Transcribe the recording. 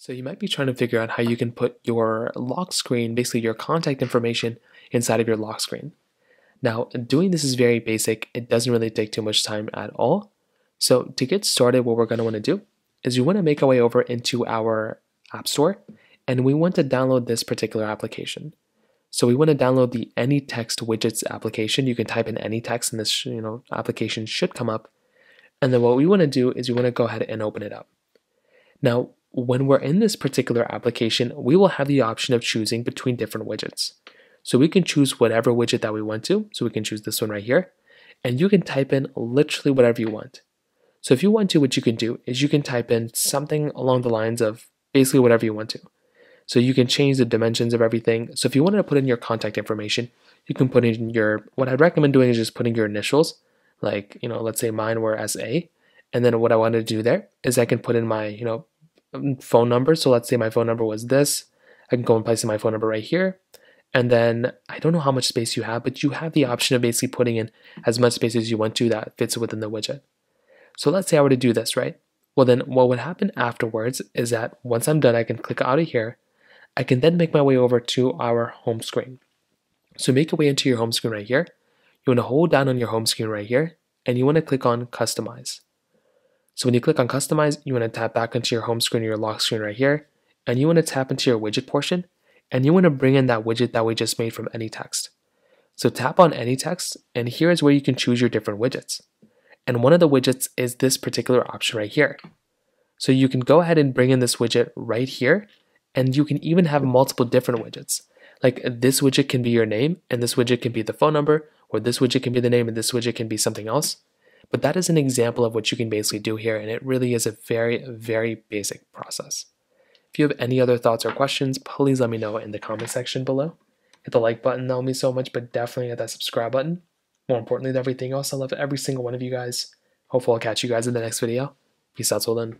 So you might be trying to figure out how you can put your lock screen, basically your contact information, inside of your lock screen. Now, doing this is very basic. It doesn't really take too much time at all. So to get started, what we're going to want to do is we want to make our way over into our App Store, and we want to download this particular application. So we want to download the Any Text Widgets application. You can type in Any Text, and this application should come up. And then what we want to do is we want to go ahead and open it up. Now, when we're in this particular application, we will have the option of choosing between different widgets. So we can choose whatever widget that we want to. So we can choose this one right here, and you can type in literally whatever you want. So if you want to, what you can do is you can type in something along the lines of basically whatever you want to. So you can change the dimensions of everything. So if you wanted to put in your contact information, you can put in your, what I'd recommend doing is just putting your initials, like, let's say mine were SA. And then what I want to do there is I can put in my, phone number. So let's say my phone number was this. I can go and place in my phone number right here. And then I don't know how much space you have, but you have the option of basically putting in as much space as you want to that fits within the widget. So let's say I were to do this, right? Well, then what would happen afterwards is that once I'm done, I can click out of here. I can then make my way over to our home screen. So make your way into your home screen right here. You want to hold down on your home screen right here, and you want to click on Customize. So when you click on Customize, you want to tap back into your home screen or your lock screen right here, and you want to tap into your widget portion, and you want to bring in that widget that we just made from Any Text. So tap on Any Text, and here is where you can choose your different widgets. And one of the widgets is this particular option right here. So you can go ahead and bring in this widget right here, and you can even have multiple different widgets. Like this widget can be your name, and this widget can be the phone number, or this widget can be the name, and this widget can be something else. But that is an example of what you can basically do here, and it really is a very, very basic process. If you have any other thoughts or questions, please let me know in the comment section below. Hit the like button, that'll mean so much, but definitely hit that subscribe button. More importantly than everything else, I love every single one of you guys. Hopefully I'll catch you guys in the next video. Peace out till then.